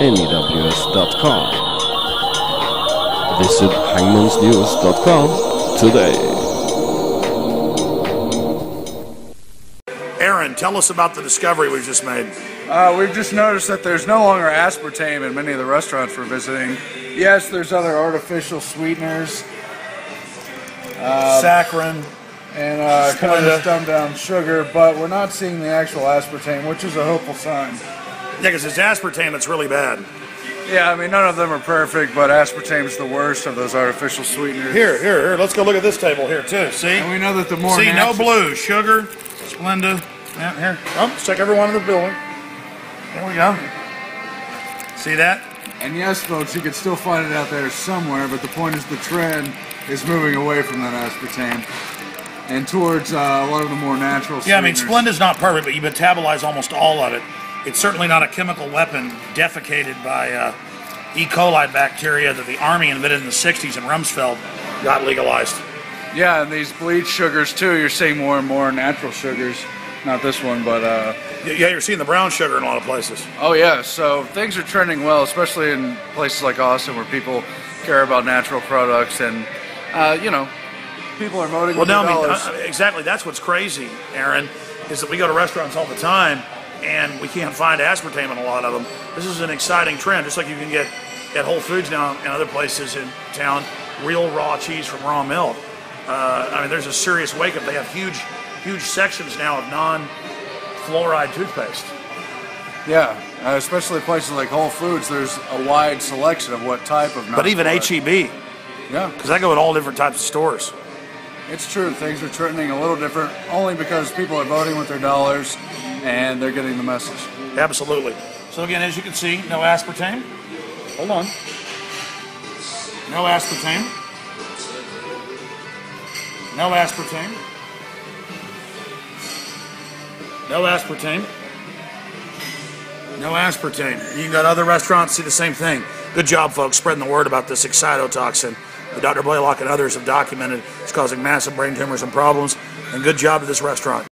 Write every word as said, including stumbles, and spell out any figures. N E W S dot com. Visit hangmans news dot com today. Aaron, tell us about the discovery we've just made. Uh, we've just noticed that there's no longer aspartame in many of the restaurants we're visiting. Yes, there's other artificial sweeteners. Uh, Saccharin. And uh, kind of dumbed down sugar, but we're not seeing the actual aspartame, which is a hopeful sign. Yeah, because it's aspartame that's really bad. Yeah, I mean, none of them are perfect, but aspartame's the worst of those artificial sweeteners. Here, here, here, let's go look at this table here, too, see? And we know that the more... See, no blue, sugar, Splenda, yeah, here. Oh, let's check everyone in the building. There we go. See that? And yes, folks, you can still find it out there somewhere, but the point is the trend is moving away from that aspartame and towards uh, a lot of the more natural sweeteners. Yeah, I mean, Splenda's not perfect, but you metabolize almost all of it. It's certainly not a chemical weapon defecated by uh, E. coli bacteria that the Army invented in the sixties and Rumsfeld got legalized. Yeah, and these bleach sugars, too, you're seeing more and more natural sugars. Not this one, but... Uh, yeah, you're seeing the brown sugar in a lot of places. Oh, yeah, so things are trending well, especially in places like Austin where people care about natural products and, uh, you know, people are voting. Well, no, I mean, exactly. That's what's crazy, Aaron, is that we go to restaurants all the time and we can't find aspartame in a lot of them. This is an exciting trend, just like you can get at Whole Foods now and other places in town, real raw cheese from raw milk. Uh, I mean, there's a serious wake-up. They have huge, huge sections now of non-fluoride toothpaste. Yeah, uh, especially places like Whole Foods, there's a wide selection of what type of non-fluoride. But even H E B. Yeah. Because I go in all different types of stores. It's true. Things are trending a little different only because people are voting with their dollars and they're getting the message. Absolutely. So again, as you can see, no aspartame. Hold on. No aspartame. No aspartame. No aspartame. No aspartame. You got other restaurants see the same thing. Good job, folks, spreading the word about this excitotoxin. Doctor Blaylock and others have documented it's causing massive brain tumors and problems, and good job to this restaurant.